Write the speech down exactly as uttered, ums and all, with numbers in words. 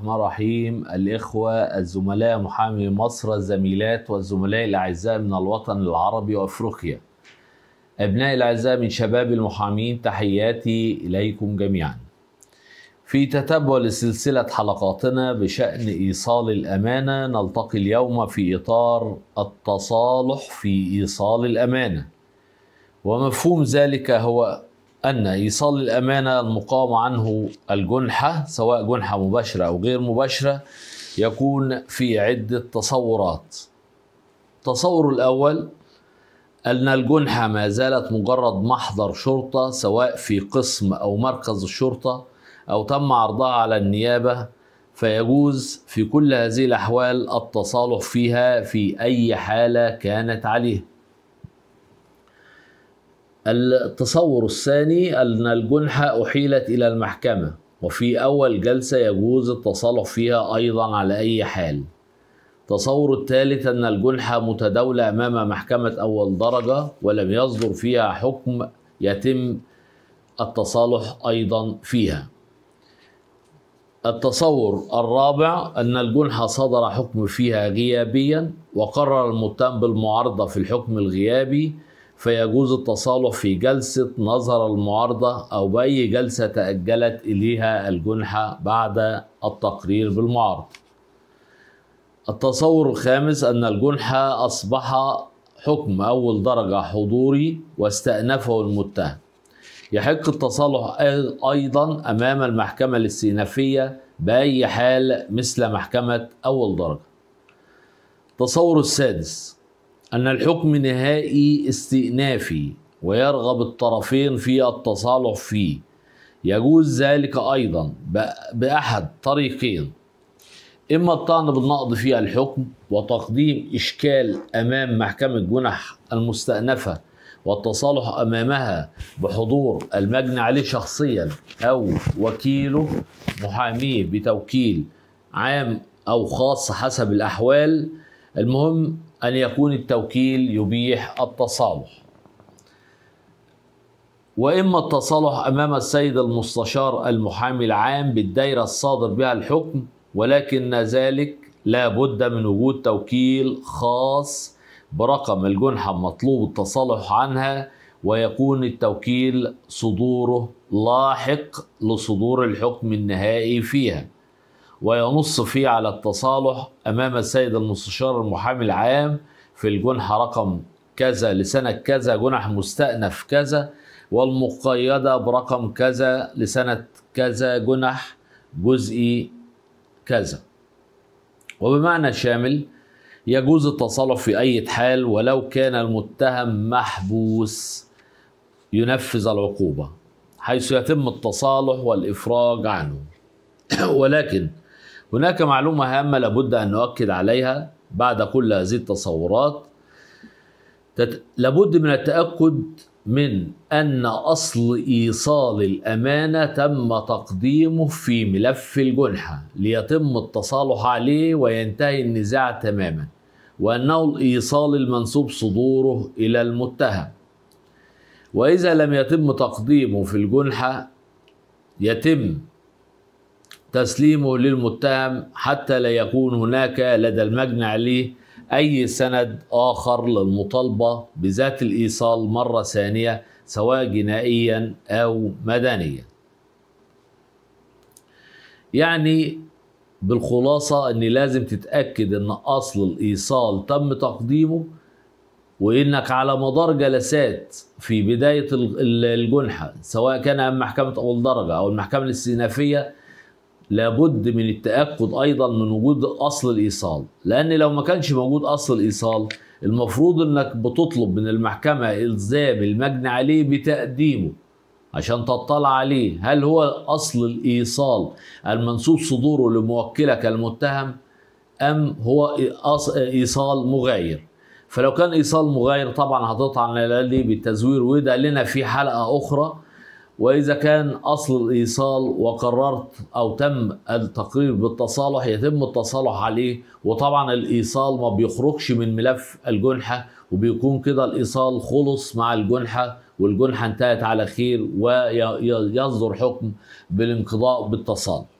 الرحمن الرحيم. الإخوة الزملاء محامي مصر، الزميلات والزملاء الأعزاء من الوطن العربي وأفريقيا، أبناء الأعزاء من شباب المحامين، تحياتي إليكم جميعا في تتبع لسلسلة حلقاتنا بشأن إيصال الأمانة. نلتقي اليوم في إطار التصالح في إيصال الأمانة، ومفهوم ذلك هو أن إيصال الأمانة المقام عنه الجنحة، سواء جنحة مباشرة أو غير مباشرة، يكون في عدة تصورات. التصور الأول أن الجنحة ما زالت مجرد محضر شرطة، سواء في قسم أو مركز الشرطة أو تم عرضها على النيابة، فيجوز في كل هذه الأحوال التصالح فيها في أي حالة كانت عليه. التصور الثاني أن الجنحة أحيلت إلى المحكمة، وفي أول جلسة يجوز التصالح فيها أيضا على أي حال. التصور الثالث أن الجنحة متداولة أمام محكمة أول درجة ولم يصدر فيها حكم، يتم التصالح أيضا فيها. التصور الرابع أن الجنحة صدر حكم فيها غيابيا وقرر المتهم بالمعارضة في الحكم الغيابي، فيجوز التصالح في جلسة نظر المعارضة أو بأي جلسة تأجلت إليها الجنحة بعد التقرير بالمعارضة. التصور الخامس أن الجنحة أصبح حكم أول درجة حضوري واستأنفه المتهم. يحق التصالح أيضا أمام المحكمة الاستئنافية بأي حال مثل محكمة أول درجة. التصور السادس أن الحكم نهائي استئنافي ويرغب الطرفين في التصالح فيه، يجوز ذلك أيضا بأحد طريقين: إما الطعن بالنقض في الحكم وتقديم إشكال أمام محكمة جنح المستأنفة والتصالح أمامها بحضور المجني عليه شخصيا أو وكيله محاميه بتوكيل عام أو خاص حسب الأحوال، المهم أن يكون التوكيل يبيح التصالح. وإما التصالح أمام السيد المستشار المحامي العام بالدائرة الصادر بها الحكم، ولكن ذلك لا بد من وجود توكيل خاص برقم الجنحة المطلوب التصالح عنها، ويكون التوكيل صدوره لاحق لصدور الحكم النهائي فيها، وينص فيه على التصالح أمام السيد المستشار المحامي العام في الجنحة رقم كذا لسنة كذا جنح مستأنف كذا، والمقيدة برقم كذا لسنة كذا جنح جزئي كذا. وبمعنى شامل يجوز التصالح في أي حال ولو كان المتهم محبوس ينفذ العقوبة، حيث يتم التصالح والإفراج عنه. ولكن هناك معلومة هامة لابد أن نؤكد عليها بعد كل هذه التصورات. لابد من التأكد من أن أصل إيصال الأمانة تم تقديمه في ملف الجنحة ليتم التصالح عليه وينتهي النزاع تماما، وأنه الإيصال المنسوب صدوره إلى المتهم. وإذا لم يتم تقديمه في الجنحة يتم تسليمه للمتهم حتى لا يكون هناك لدى المجني عليه أي سند آخر للمطالبة بذات الإيصال مرة ثانية، سواء جنائيا أو مدنيا. يعني بالخلاصة أن لازم تتأكد أن أصل الإيصال تم تقديمه، وإنك على مدار جلسات في بداية الجنحة سواء كان أمام محكمة أول درجة أو المحكمة الاستئنافية لابد من التأكد أيضا من وجود أصل الإيصال، لأن لو ما كانش موجود أصل الإيصال المفروض أنك بتطلب من المحكمة إلزام المجني عليه بتقديمه عشان تطلع عليه هل هو أصل الإيصال المنسوب صدوره لموكلك المتهم أم هو إيصال مغاير. فلو كان إيصال مغاير طبعا هتطعن عليه بالتزوير، وده لنا في حلقة أخرى. وإذا كان أصل الإيصال وقررت أو تم التقرير بالتصالح يتم التصالح عليه، وطبعا الإيصال ما بيخرجش من ملف الجنحة، وبيكون كده الإيصال خلص مع الجنحة والجنحة انتهت على خير، ويصدر حكم بالانقضاء بالتصالح.